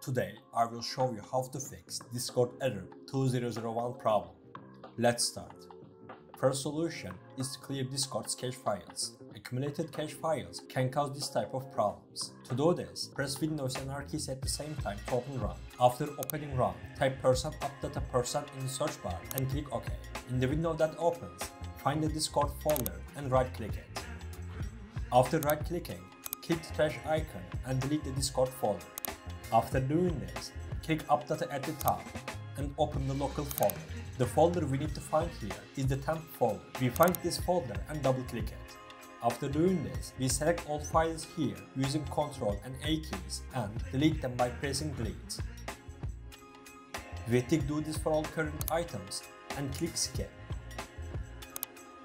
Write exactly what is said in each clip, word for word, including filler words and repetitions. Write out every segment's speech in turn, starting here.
Today I will show you how to fix Discord error two thousand one problem. Let's start. First solution is to clear Discord's cache files. Accumulated cache files can cause this type of problems. To do this, press Windows and R keys at the same time to open run. After opening run, type percent updata percent in the search bar and click OK. In the window that opens, find the Discord folder and right-click it. After right-clicking, click the trash icon and delete the Discord folder. After doing this, click Updata at the top and open the local folder. The folder we need to find here is the temp folder. We find this folder and double-click it. After doing this, we select all files here using Ctrl and A keys and delete them by pressing Delete. We tick Do this for all current items and click Skip.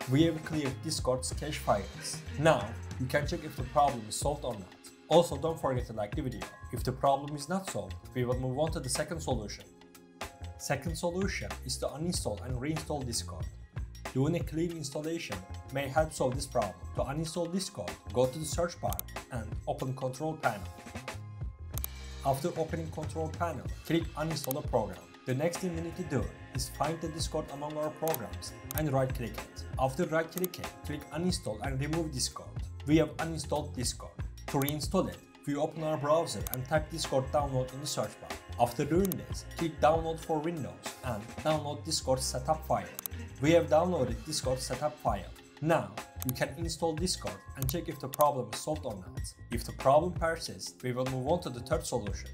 We have cleared Discord's cache files. Now, you can check if the problem is solved or not. Also, don't forget to like the video. If the problem is not solved, we will move on to the second solution. Second solution is to uninstall and reinstall Discord. Doing a clean installation may help solve this problem. To uninstall Discord, go to the search bar and open Control Panel. After opening Control Panel, click Uninstall a Program. The next thing we need to do is find the Discord among our programs and right-click it. After right-clicking, click Uninstall and remove Discord. We have uninstalled Discord. To reinstall it, we open our browser and type Discord download in the search bar. After doing this, click Download for Windows and download Discord setup file. We have downloaded Discord setup file. Now, you can install Discord and check if the problem is solved or not. If the problem persists, we will move on to the third solution.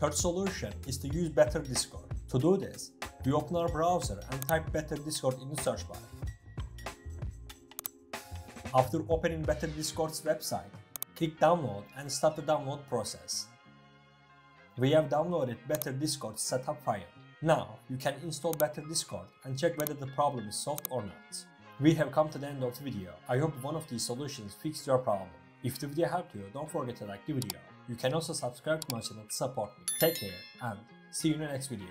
Third solution is to use Better Discord. To do this, we open our browser and type Better Discord in the search bar. After opening Better Discord's website, click Download and start the download process. We have downloaded Better Discord's setup file. Now, you can install Better Discord and check whether the problem is solved or not. We have come to the end of the video. I hope one of these solutions fixed your problem. If the video helped you, don't forget to like the video. You can also subscribe to my channel to support me. Take care and see you in the next video.